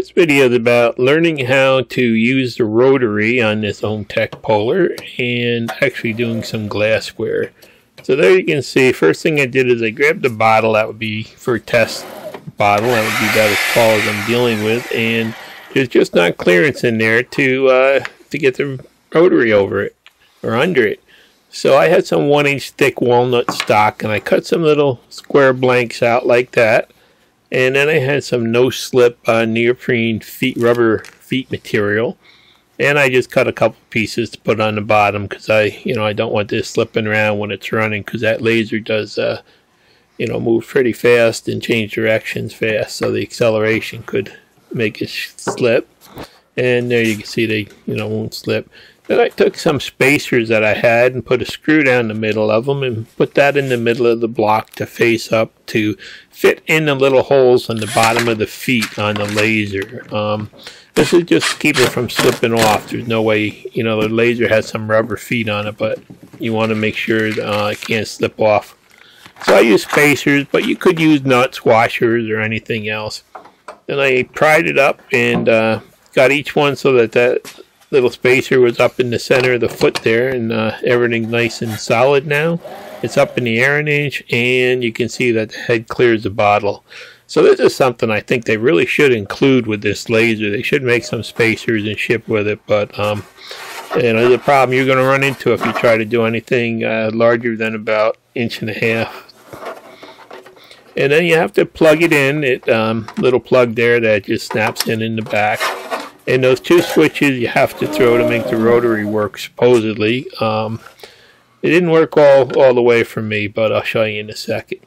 This video is about learning how to use the rotary on this Omtech Polar and actually doing some glassware. So there you can see, first thing I did is I grabbed a bottle that would be for a test bottle. That would be about as tall as I'm dealing with, and there's just not clearance in there to get the rotary over it or under it. So I had some 1-inch thick walnut stock and I cut some little square blanks out like that. And then I had some no-slip neoprene rubber feet material, and I just cut a couple pieces to put on the bottom because I don't want this slipping around when it's running, because that laser does move pretty fast and change directions fast, so the acceleration could make it slip. And there you can see they won't slip. Then I took some spacers that I had and put a screw down the middle of them and put that in the middle of the block to face up to fit in the little holes on the bottom of the feet on the laser. This is just to keep it from slipping off. There's no way, the laser has some rubber feet on it, but you want to make sure it can't slip off. So I use spacers, but you could use nuts, washers, or anything else. Then I pried it up and got each one so that little spacer was up in the center of the foot there, and everything's nice and solid now. It's up in the air an inch, and you can see that the head clears the bottle. So this is something I think they really should include with this laser. They should make some spacers and ship with it, but the problem you're going to run into if you try to do anything larger than about 1.5 inches. And then you have to plug it in. It little plug there that just snaps in the back. And those two switches you have to throw to make the rotary work, supposedly. It didn't work all the way for me, but I'll show you in a second.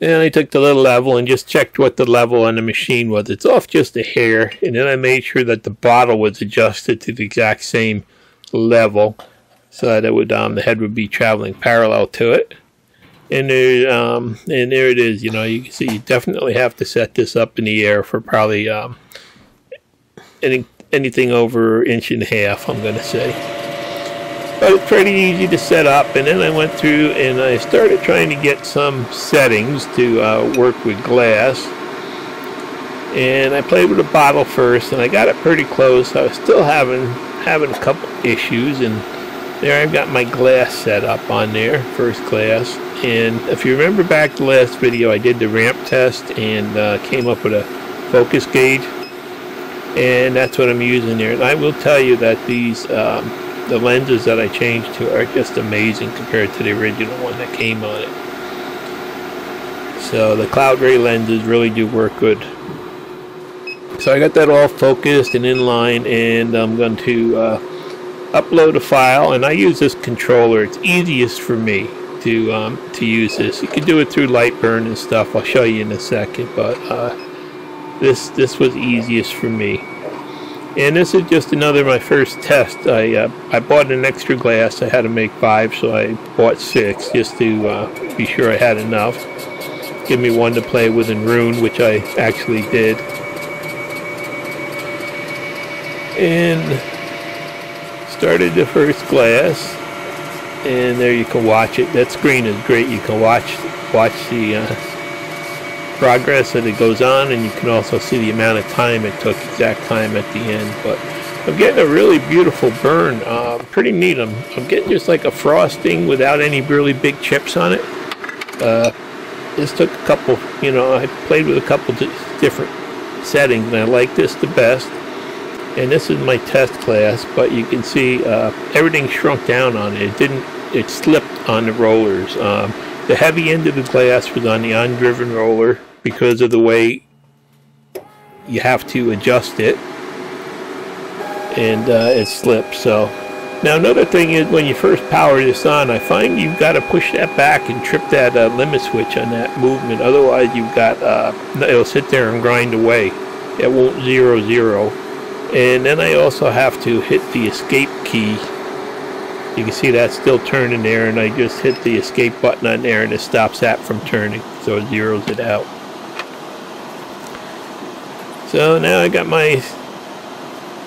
Then I took the little level and just checked what the level on the machine was. It's off just a hair. And then I made sure that the bottle was adjusted to the exact same level so that it would, the head would be traveling parallel to it. And there it is. You can see you definitely have to set this up in the air for probably... anything over 1.5 inches, I'm going to say. But it's pretty easy to set up. And then I went through and I started trying to get some settings to work with glass. And I played with a bottle first, and I got it pretty close. I was still having a couple issues, and there I've got my glass set up on there, first glass. And if you remember back the last video, I did the ramp test and came up with a focus gauge. And that's what I'm using there. And I will tell you that these, the lenses that I changed to are just amazing compared to the original one that came on it. So the Cloudray lenses really do work good. So I got that all focused and in line, and I'm going to upload a file. And I use this controller. It's easiest for me to use this. You can do it through Lightburn and stuff. I'll show you in a second, but... This was easiest for me. And this is just my first test. I bought an extra glass. I had to make 5, so I bought 6 just to be sure I had enough. Give me one to play with and ruin, which I actually did. And started the first glass. And there you can watch it. That screen is great. You can watch the progress that it goes on, and you can also see the amount of time it took, exact time at the end. But I'm getting a really beautiful burn, pretty neat. I'm getting just like a frosting without any really big chips on it. This took a couple, I played with a couple different settings, and I like this the best. And this is my test class, but you can see everything shrunk down on it. It slipped on the rollers. The heavy end of the glass was on the undriven roller, because of the way you have to adjust it, and it slipped. So now another thing is, when you first power this on, I find you've got to push that back and trip that limit switch on that movement. Otherwise you've got it'll sit there and grind away. It won't 0 0. And then I also have to hit the escape key. You can see that's still turning there, and I just hit the escape button on there and it stops that from turning, so it zeroes it out. So now I got my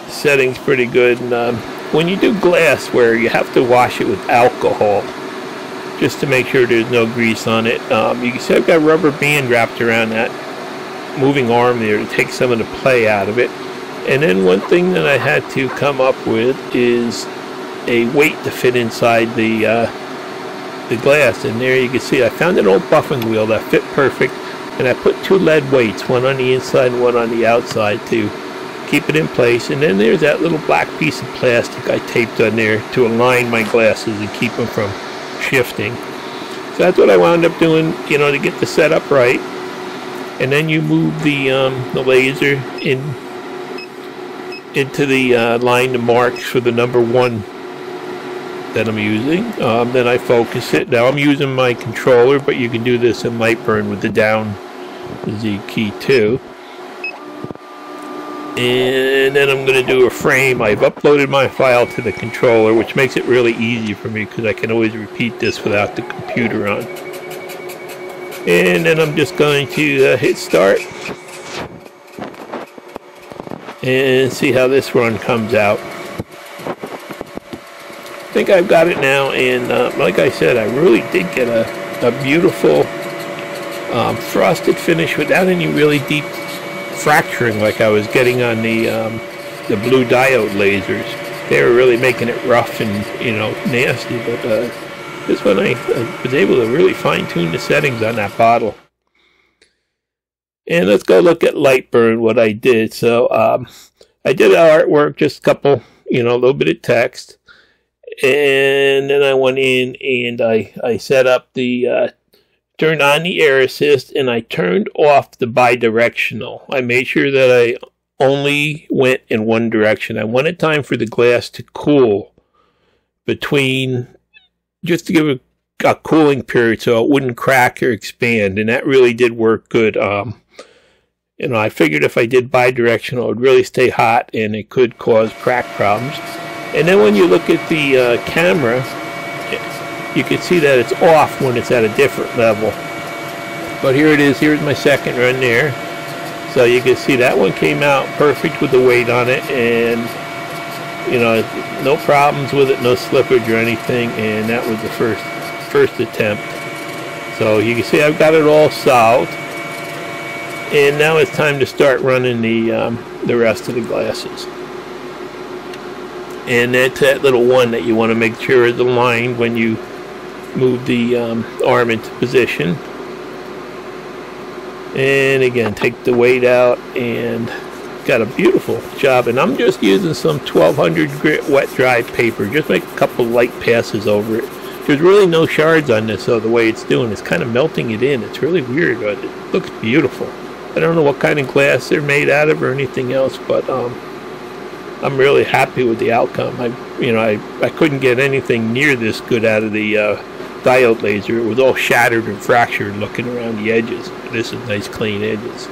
settings pretty good. And when you do glassware, you have to wash it with alcohol just to make sure there's no grease on it. You can see I've got a rubber band wrapped around that moving arm there to take some of the play out of it. And then one thing that I had to come up with is a weight to fit inside the glass. And there you can see I found an old buffing wheel that fit perfect, and I put two lead weights, one on the inside and one on the outside, to keep it in place. And then there's that little black piece of plastic I taped on there to align my glasses and keep them from shifting. So that's what I wound up doing, you know, to get the setup right. And then you move the laser into the line to marks for the number one that I'm using. Then I focus it. Now I'm using my controller, but you can do this in Lightburn with the down Z key too. And then I'm going to do a frame. I've uploaded my file to the controller, which makes it really easy for me because I can always repeat this without the computer on. And then I'm just going to hit start and see how this run comes out. I think I've got it now, and like I said, I really did get a beautiful frosted finish without any really deep fracturing like I was getting on the blue diode lasers. They were really making it rough and, you know, nasty, but this one I was able to really fine-tune the settings on that bottle. And let's go look at Lightburn, what I did. So I did artwork, just a couple, you know, a little bit of text, and then I went in and I set up the turned on the air assist, and I turned off the bidirectional. I made sure that I only went in one direction. I wanted time for the glass to cool between, just to give it a cooling period so it wouldn't crack or expand, and that really did work good. You know, I figured if I did bidirectional, it would really stay hot and it could cause crack problems. And then when you look at the camera, you can see that it's off when it's at a different level. But here it is. Here's my second run there. So you can see that one came out perfect with the weight on it, and you know, no problems with it, no slippage or anything. And that was the first attempt. So you can see I've got it all solved. And now it's time to start running the rest of the glasses. And that's that little one that you want to make sure is aligned when you move the arm into position. And again, take the weight out, and got a beautiful job. And I'm just using some 1200 grit wet dry paper, just make a couple light passes over it. There's really no shards on this, so the way it's doing, it's kind of melting it in. It's really weird, but it looks beautiful. I don't know what kind of glass they're made out of or anything else, but I'm really happy with the outcome. I couldn't get anything near this good out of the diode laser. It was all shattered and fractured looking around the edges. This is nice clean edges.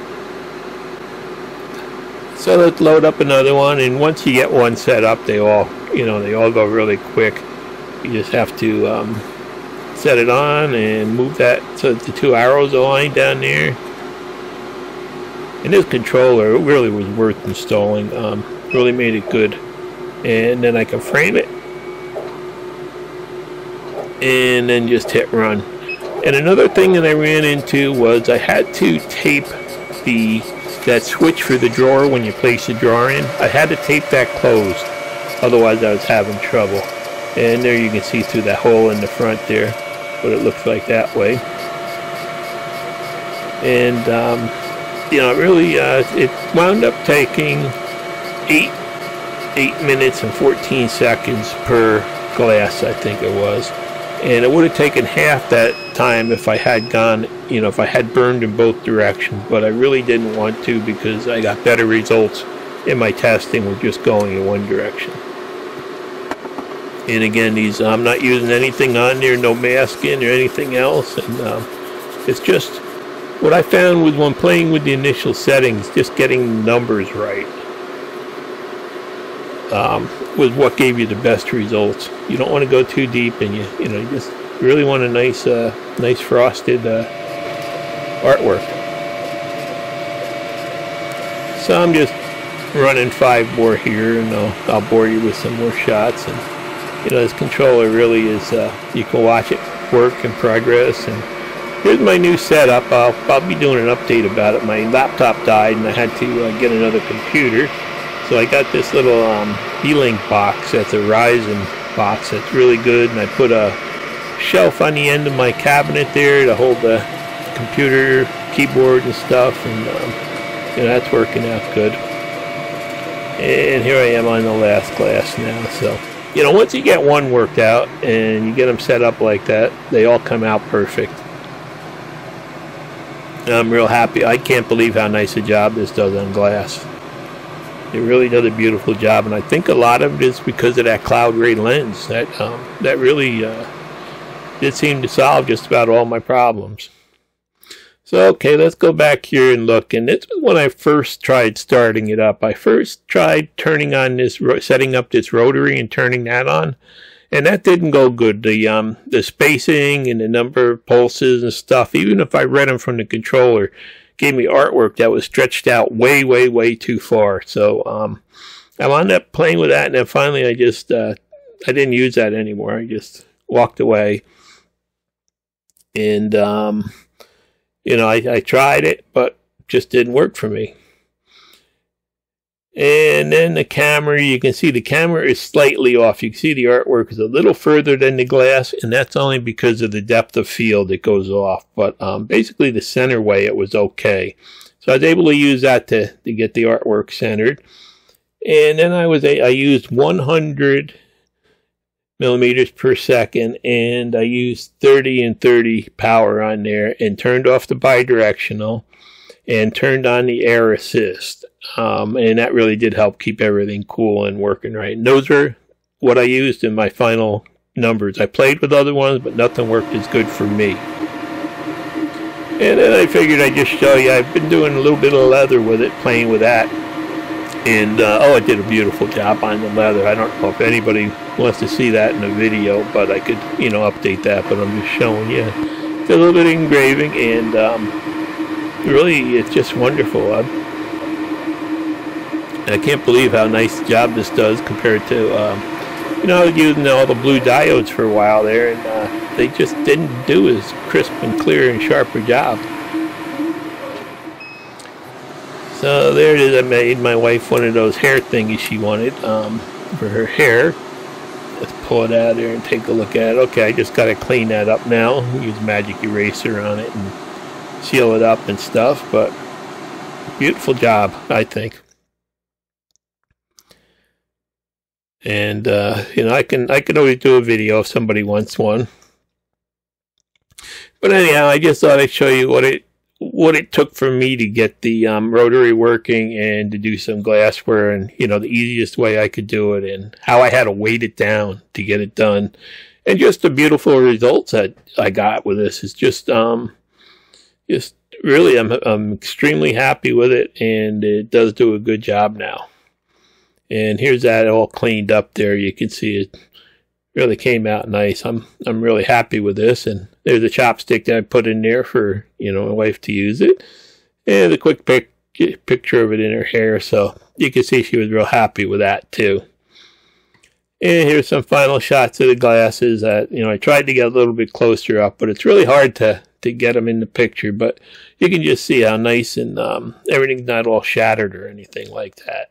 So let's load up another one, and once you get one set up, they all, you know, they all go really quick. You just have to set it on and move that so that the two arrows align down there. And this controller really was worth installing. Really made it good. And then I can frame it, and then just hit run. And another thing that I ran into was I had to tape that switch for the drawer when you place the drawer in. I had to tape that closed, otherwise I was having trouble. And there you can see through that hole in the front there what it looks like that way. And you know, it really it wound up taking 8 minutes and 14 seconds per glass, I think it was. And it would have taken half that time if I had gone, you know, if I had burned in both directions, but I really didn't want to because I got better results in my testing with just going in one direction. And again, these, I'm not using anything on there, no masking or anything else. And it's just what I found was when playing with the initial settings, just getting the numbers right was what gave you the best results. You don't want to go too deep, and you know, you just really want a nice nice frosted artwork. So I'm just running 5 more here, and I'll bore you with some more shots. And you know, this controller really is you can watch it work in progress, and Here's my new setup. I'll be doing an update about it. My laptop died and I had to get another computer. So I got this little Beelink box. That's a Ryzen box. That's really good. And I put a shelf on the end of my cabinet there to hold the computer, keyboard and stuff. And you know, that's working out good. And here I am on the last glass now. So, you know, once you get one worked out and you get them set up like that, they all come out perfect. I'm real happy. I can't believe how nice a job this does on glass. It really does a beautiful job, and I think a lot of it is because of that Cloudray lens. That really did seem to solve just about all my problems. So, okay, let's go back here and look. And this was when I first tried starting it up. I first tried turning on this, setting up this rotary and turning that on. And that didn't go good. The spacing and the number of pulses and stuff, even if I read them from the controller, gave me artwork that was stretched out way, way, way too far. So I wound up playing with that, and then finally I just, I didn't use that anymore. I just walked away. And, you know, I tried it, but just didn't work for me. And then the camera, you can see the camera is slightly off. You can see the artwork is a little further than the glass, and that's only because of the depth of field it goes off. But basically the center way, it was okay. So I was able to use that to get the artwork centered. And then I used 100 millimeters per second, and I used 30 and 30 power on there, and turned off the bidirectional, and turned on the air assist. And that really did help keep everything cool and working right. And those are what I used in my final numbers. I played with other ones, but nothing worked as good for me. And then I figured I'd just show you. I've been doing a little bit of leather with it, playing with that. And, oh, I did a beautiful job on the leather. I don't know if anybody wants to see that in a video, but I could, you know, update that. But I'm just showing you. Did a little bit of engraving, and really, it's just wonderful. I can't believe how nice the job this does compared to, you know, I was using all the blue diodes for a while there, and they just didn't do as crisp and clear and sharp a job. So there it is. I made my wife one of those hair thingies she wanted for her hair. Let's pull it out there and take a look at it. Okay, I just got to clean that up now. Use magic eraser on it and seal it up and stuff, but beautiful job, I think. And, you know, I can always do a video if somebody wants one. But anyhow, I just thought I'd show you what it took for me to get the rotary working and to do some glassware, and, you know, the easiest way I could do it, and how I had to weight it down to get it done. And just the beautiful results that I got with this is just really, I'm extremely happy with it, and it does do a good job now. And here's that all cleaned up there. You can see it really came out nice. I'm really happy with this. And there's a chopstick that I put in there for, you know, my wife to use it. And a quick picture of it in her hair. So you can see she was real happy with that too. And here's some final shots of the glasses that, you know, I tried to get a little bit closer up, but it's really hard to get them in the picture. But you can just see how nice, and everything's not all shattered or anything like that.